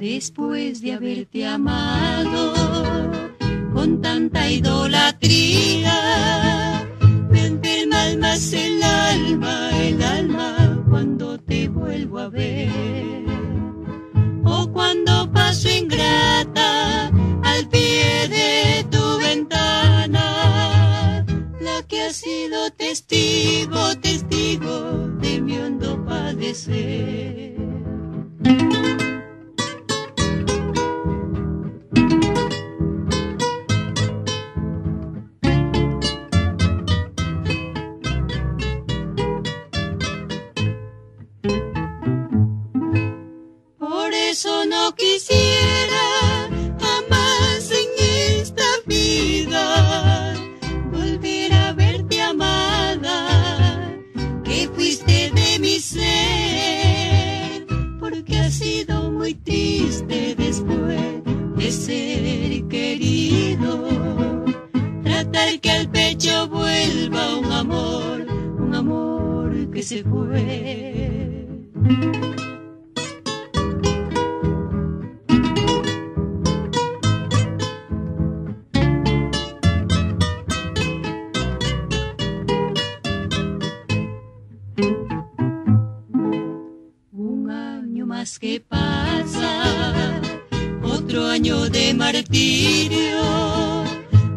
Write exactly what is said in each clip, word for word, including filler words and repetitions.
después de haberte amado con tanta idolatría. Me enferma al más el alma, el alma cuando te vuelvo a ver, o cuando paso ingrata al pie de tu ventana, la que ha sido testigo, testigo de mi hondo padecer. Por eso no quisiera jamás en esta vida volver a verte amada, que fuiste de mi ser, porque ha sido muy triste después de ser querido, tratar que al pecho vuelva un amor, un amor que se fue. Un año más que pasa, otro año de martirio,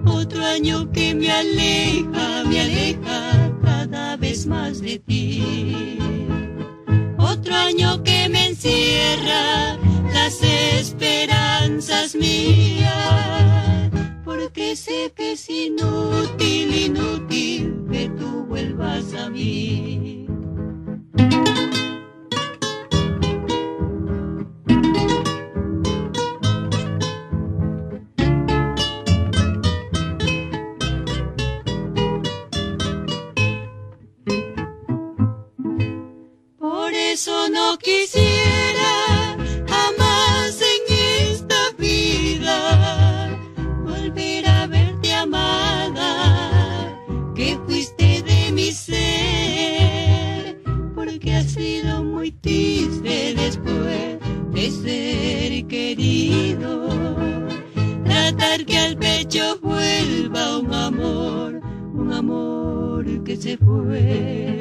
otro año que me aleja, me aleja cada vez más de ti. Otro año que me encierra las esperanzas mías, porque sé que es inútil, inútil que tú vuelvas a mí. Por eso no quisiera jamás en esta vida volver a verte amada, que fuiste de mi ser, porque ha sido muy triste después de ser querido, tratar que al pecho vuelva un amor, un amor que se fue.